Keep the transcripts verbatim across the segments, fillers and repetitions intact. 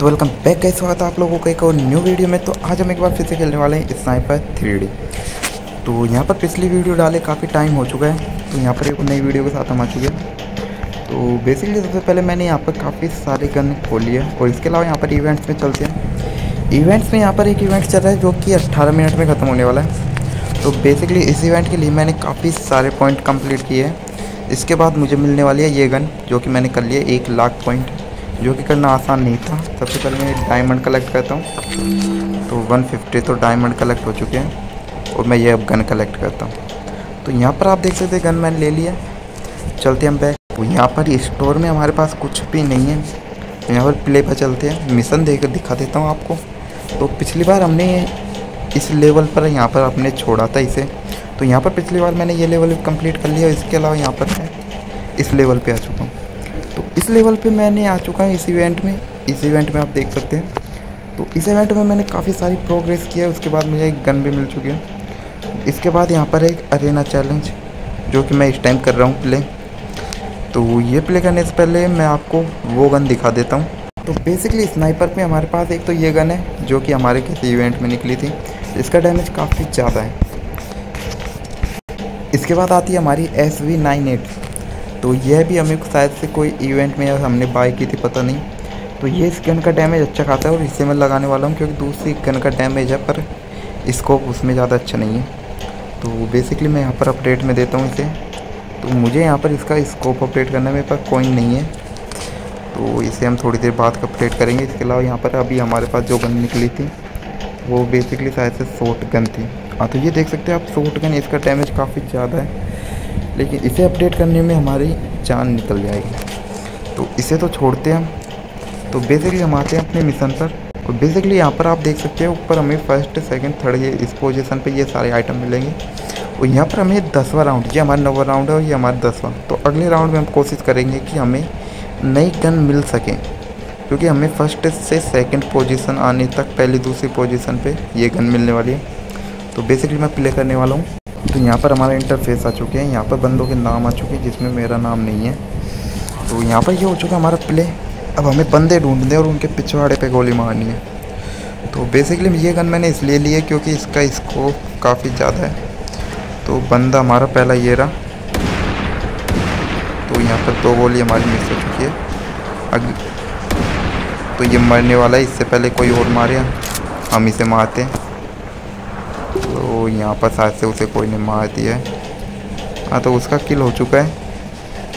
तो welcome back, कैसे हुआ था आप लोगों को एक और न्यू वीडियो में। तो आज हम एक बार फिर से खेलने वाले हैं स्नाइपर थ्री डी। तो यहाँ पर पिछली वीडियो डाले काफ़ी टाइम हो चुका है, तो यहाँ पर एक नई वीडियो के साथ हम आ चुके हैं। तो बेसिकली सबसे पहले मैंने यहाँ पर काफ़ी सारे गन खोली है, और इसके अलावा यहाँ पर इवेंट्स में चलते हैं। इवेंट्स में यहाँ पर एक इवेंट चल रहा है जो कि अट्ठारह मिनट में ख़त्म होने वाला है। तो बेसिकली इस इवेंट के लिए मैंने काफ़ी सारे पॉइंट कम्प्लीट किए हैं। इसके बाद मुझे मिलने वाली है ये गन, जो कि मैंने कर लिया एक लाख पॉइंट, जो कि करना आसान नहीं था। सबसे पहले मैं डायमंड कलेक्ट करता हूँ, तो एक सौ पचास तो डायमंड कलेक्ट हो चुके हैं, और मैं ये अब गन कलेक्ट करता हूँ। तो यहाँ पर आप देख सकते हैं गन मैंने ले लिया। चलते हम बैक। तो यहाँ पर स्टोर में हमारे पास कुछ भी नहीं है। तो यहाँ पर प्ले पर चलते हैं, मिशन देख दिखा देता हूँ आपको। तो पिछली बार हमने इस लेवल पर यहाँ पर आपने छोड़ा था इसे, तो यहाँ पर पिछली बार मैंने ये लेवल कम्प्लीट कर लिया। इसके अलावा यहाँ पर मैं इस लेवल पर आ चुका हूँ। तो इस लेवल पे मैंने आ चुका है इस इवेंट में। इस इवेंट में आप देख सकते हैं, तो इस इवेंट में मैंने काफ़ी सारी प्रोग्रेस किया है। उसके बाद मुझे एक गन भी मिल चुकी है। इसके बाद यहाँ पर एक अरेना चैलेंज, जो कि मैं इस टाइम कर रहा हूँ प्ले। तो ये प्ले करने से पहले मैं आपको वो गन दिखा देता हूँ। तो बेसिकली स्नाइपर में हमारे पास एक तो ये गन है, जो कि हमारे किसी इवेंट में निकली थी। इसका डैमेज काफ़ी ज़्यादा है। इसके बाद आती है हमारी एस वी नाइन एट। तो यह भी हमें शायद से कोई इवेंट में हमने बाय की थी, पता नहीं। तो ये इस गन का डैमेज अच्छा खाता है, और इसे मैं लगाने वाला हूँ, क्योंकि दूसरी गन का डैमेज है पर स्कोप उसमें ज़्यादा अच्छा नहीं है। तो बेसिकली मैं यहाँ पर अपडेट में देता हूँ इसे। तो मुझे यहाँ पर इसका स्कोप अपडेट करने में पर कोई नहीं है, तो इसे हम थोड़ी देर बाद अपडेट करेंगे। इसके अलावा यहाँ पर अभी हमारे पास जो गन निकली थी वो बेसिकली शायद से शॉर्ट गन थी। हाँ, तो ये देख सकते हैं आप, शॉर्ट गन, इसका डैमेज काफ़ी ज़्यादा है, लेकिन इसे अपडेट करने में हमारी जान निकल जाएगी। तो इसे तो छोड़ते हैं। तो बेसिकली हम आते हैं अपने मिशन पर। और बेसिकली यहाँ पर आप देख सकते हैं ऊपर हमें फर्स्ट सेकंड थर्ड ये इस पोजीशन पे ये सारे आइटम मिलेंगे। और यहाँ पर हमें दसवां राउंड, ये हमारा नौवां राउंड है और ये हमारा दसवां। तो अगले राउंड में हम कोशिश करेंगे कि हमें नई गन मिल सके, क्योंकि हमें फर्स्ट से सेकेंड पोजिशन आने तक पहली दूसरी पोजिशन पर ये गन मिलने वाली है। तो बेसिकली मैं प्ले करने वाला हूँ। तो यहाँ पर हमारा इंटरफेस आ चुके हैं, यहाँ पर बंदों के नाम आ चुके हैं, जिसमें मेरा नाम नहीं है। तो यहाँ पर ये यह हो चुका हमारा प्ले। अब हमें बंदे ढूंढने और उनके पिछवाड़े पे गोली मारनी है। तो बेसिकली ये गन मैंने इसलिए ली है क्योंकि इसका स्कोप काफ़ी ज़्यादा है। तो बंदा हमारा पहला ये रहा, तो यहाँ पर दो गोली हमारी मिस हो चुकी है। अग तो ये मरने वाला है, इससे पहले कोई और मारे हम इसे मारते हैं। तो यहाँ पर शायद से उसे कोई ने मार दिया है। हाँ, तो उसका किल हो चुका है,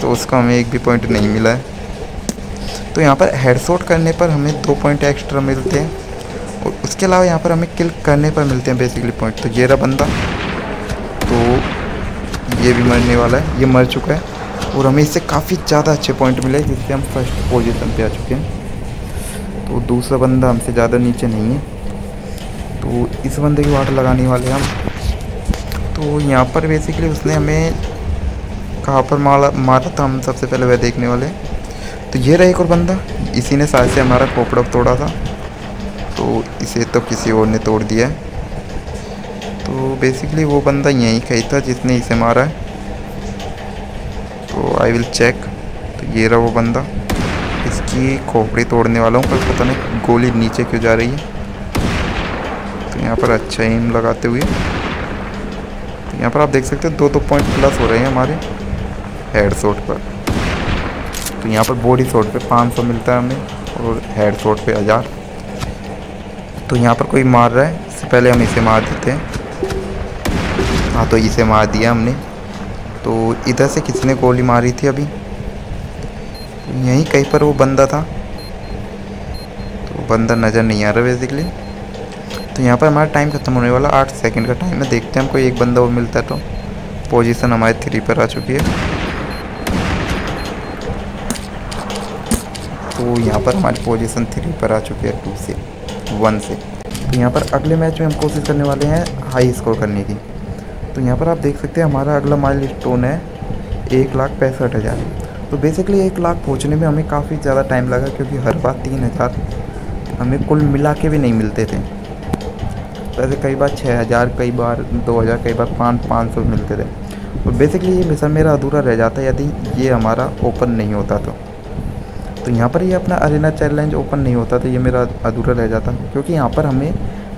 तो उसका हमें एक भी पॉइंट नहीं मिला है। तो यहाँ पर हेडशॉट करने पर हमें दो पॉइंट एक्स्ट्रा मिलते हैं, और उसके अलावा यहाँ पर हमें किल करने पर मिलते हैं बेसिकली पॉइंट। तो ये रहा बंदा, तो ये भी मरने वाला है, ये मर चुका है, और हमें इससे काफ़ी ज़्यादा अच्छे पॉइंट मिले, जिससे हम फर्स्ट पोजिशन पर आ चुके हैं। तो दूसरा बंदा हमसे ज़्यादा नीचे नहीं है, तो इस बंदे की वाट लगाने वाले हम। तो यहाँ पर बेसिकली उसने हमें कहाँ पर मारा मारा था, हम सबसे पहले वह देखने वाले। तो ये रहा एक और बंदा, इसी ने शायद से हमारा खोपड़ा तोड़ा था, तो इसे तो किसी और ने तोड़ दिया है। तो बेसिकली वो बंदा यहीं कहीं था जिसने इसे मारा है। तो आई विल चेक। तो ये रहा वो बंदा, इसकी खोपड़ी तोड़ने वाला हूँ, पर पता नहीं गोली नीचे क्यों जा रही है। यहाँ पर अच्छा एम लगाते हुए, तो यहाँ पर आप देख सकते हैं दो दो पॉइंट प्लस हो रहे हैं हमारे हेड शॉट पर। तो यहाँ पर बॉडी शॉट पे पाँच सौ मिलता है हमें, और हेड शॉट पे हज़ार। तो यहाँ पर कोई मार रहा है, इससे पहले हम इसे मार देते हैं। हाँ, तो इसे मार दिया हमने। तो इधर से किसने गोली मारी थी अभी, यहीं कहीं पर वो बंदा था। तो बंदा नज़र नहीं आ रहा बेसिकली। तो यहाँ पर हमारा टाइम खत्म होने वाला आठ सेकंड का टाइम है। देखते हैं हमको एक बंदा वो मिलता है। तो पोजीशन हमारी थ्री पर आ चुकी है। तो यहाँ पर हमारी पोजीशन थ्री पर आ चुकी है टू से वन से। तो यहाँ पर अगले मैच में हम कोशिश करने वाले हैं हाई स्कोर करने की। तो यहाँ पर आप देख सकते हैं हमारा अगला माइल स्टोन है एक लाख पैंसठ हज़ार। तो बेसिकली एक लाख पहुँचने में हमें काफ़ी ज़्यादा टाइम लगा, क्योंकि हर बार तीन हज़ार हमें कुल मिला के भी नहीं मिलते थे। वैसे कई बार छः हज़ार, कई बार दो हज़ार, कई बार पाँच पाँच सौ मिलते थे। और बेसिकली ये मिशन मेरा अधूरा रह जाता यदि ये हमारा ओपन नहीं होता। तो तो यहाँ पर ये अपना अरेना चैलेंज ओपन नहीं होता तो ये मेरा अधूरा रह जाता, क्योंकि यहाँ पर हमें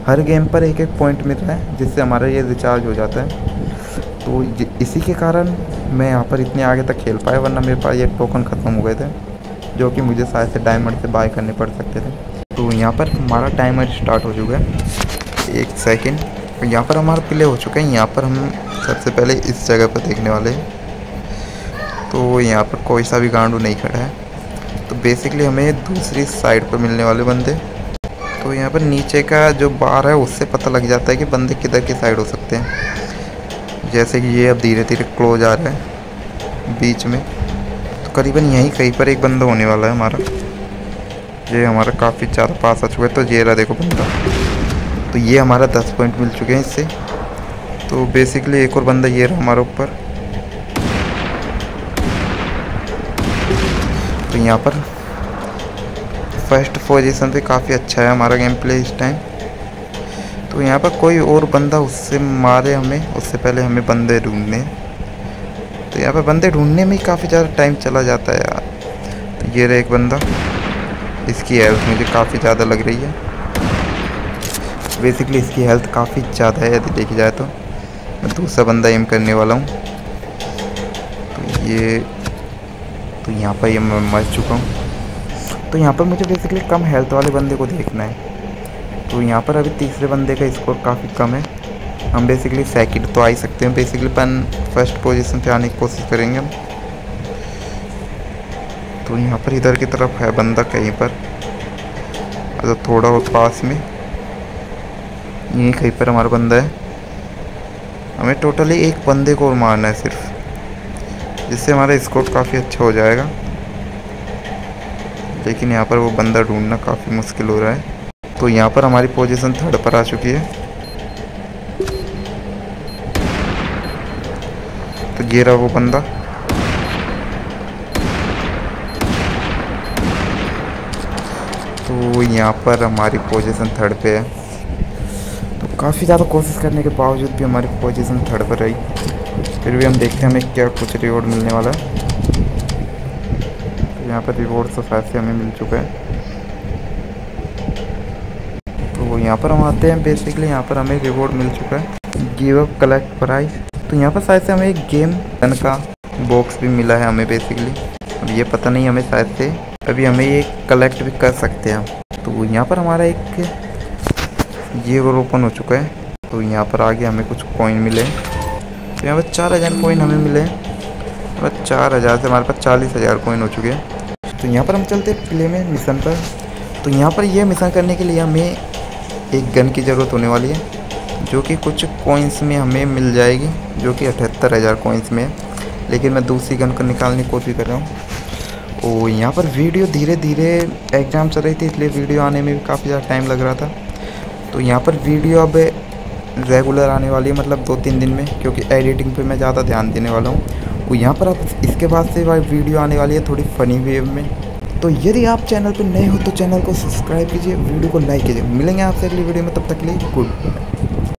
हर गेम पर एक एक पॉइंट मिलता है जिससे हमारा ये रिचार्ज हो जाता है। तो इसी के कारण मैं यहाँ पर इतने आगे तक खेल पाया, वरना मेरे पास ये टोकन ख़त्म हो गए थे जो कि मुझे शायद से डायमंड से बाय करने पड़ सकते थे। तो यहाँ पर हमारा टाइमर स्टार्ट हो चुका है, एक सेकेंड। तो यहाँ पर हमारा प्ले हो चुका है। यहाँ पर हम सबसे पहले इस जगह पर देखने वाले हैं। तो यहाँ पर कोई सा भी गांडू नहीं खड़ा है। तो बेसिकली हमें दूसरी साइड पर मिलने वाले बंदे, तो यहाँ पर नीचे का जो बार है उससे पता लग जाता है कि बंदे किधर की साइड हो सकते हैं। जैसे कि ये अब धीरे धीरे क्लोज आ रहा है बीच में, तो करीबन यहीं कहीं पर एक बंदा होने वाला है हमारा। ये हमारा काफ़ी ज़्यादा पास आ चुका है। तो ये रहा देखो बंदा, तो ये हमारा दस पॉइंट मिल चुके हैं इससे। तो बेसिकली एक और बंदा ये रहा हमारे ऊपर। तो यहाँ पर फर्स्ट पोजीशन पे काफ़ी अच्छा है हमारा गेम प्ले इस टाइम। तो यहाँ पर कोई और बंदा उससे मारे हमें, उससे पहले हमें बंदे ढूंढने। तो यहाँ पर बंदे ढूंढने में ही काफ़ी ज़्यादा टाइम चला जाता है यार। तो ये रहा एक बंदा, इसकी हेल्थ मुझे काफ़ी ज़्यादा लग रही है। बेसिकली इसकी हेल्थ काफ़ी ज़्यादा है यदि देखी जाए तो। मैं दूसरा बंदा एम करने वाला हूँ। तो ये तो यहाँ पर ये मैं मर चुका हूँ। तो यहाँ पर मुझे बेसिकली कम हेल्थ वाले बंदे को देखना है। तो यहाँ पर अभी तीसरे बंदे का स्कोर काफ़ी कम है। हम बेसिकली सेकंड तो आ ही सकते हैं बेसिकली, पर फर्स्ट पोजीशन पे आने की कोशिश करेंगे हम। तो यहाँ पर इधर की तरफ है बंदा कहीं पर, अच्छा थोड़ा और पास में यहीं कहीं पर हमारा बंदा है। हमें टोटली एक बंदे को और मारना है सिर्फ, जिससे हमारा स्कोर काफ़ी अच्छा हो जाएगा। लेकिन यहाँ पर वो बंदा ढूंढना काफ़ी मुश्किल हो रहा है। तो यहाँ पर हमारी पोजीशन थर्ड पर आ चुकी है। तो ये रहा वो बंदा। तो यहाँ पर हमारी पोजीशन थर्ड पे है। तो काफ़ी ज़्यादा कोशिश करने के बावजूद भी हमारी पोजीशन थर्ड पर रही। फिर भी हम देखते हैं हमें क्या कुछ रिवॉर्ड मिलने वाला है। तो यहाँ पर रिवॉर्ड तो पैसे हमें मिल चुका है। तो यहाँ पर हम आते हैं बेसिकली, यहाँ पर हमें रिवॉर्ड मिल चुका है, गिव अप कलेक्ट प्राइस। तो यहाँ पर शायद से हमें एक गेम गन का बॉक्स भी मिला है हमें बेसिकली। अब ये पता नहीं हमें शायद से अभी हमें ये कलेक्ट भी कर सकते हैं हम। तो यहाँ पर हमारा एक ये और ओपन हो चुका है। तो यहाँ पर आगे हमें कुछ कॉइन मिले। तो यहाँ पर चार हज़ार कॉइन हमें मिले। और चार हज़ार से हमारे पास चालीस हज़ार कॉइन हो चुके हैं। तो यहाँ पर हम चलते हैं प्ले में मिशन पर। तो यहाँ पर ये मिशन करने के लिए हमें एक गन की ज़रूरत होने वाली है, जो कि कुछ कॉइन्स में हमें मिल जाएगी, जो कि अठहत्तर हज़ार कॉइन्स में है। लेकिन मैं दूसरी गन को निकालने की कोशिश कर रहा हूँ। तो यहाँ पर वीडियो धीरे धीरे एग्ज़ाम चल रही थी, इसलिए वीडियो आने में भी काफ़ी ज़्यादा टाइम लग रहा था। तो यहाँ पर वीडियो अब रेगुलर आने वाली है, मतलब दो तीन दिन में, क्योंकि एडिटिंग पे मैं ज़्यादा ध्यान देने वाला हूँ। तो यहाँ पर अब इसके बाद से वीडियो आने वाली है थोड़ी फ़नी वे में। तो यदि आप चैनल पर नए हो तो चैनल को सब्सक्राइब कीजिए, वीडियो को लाइक कीजिए। मिलेंगे आपसे अगली वीडियो में, तब तक के लिए गुड।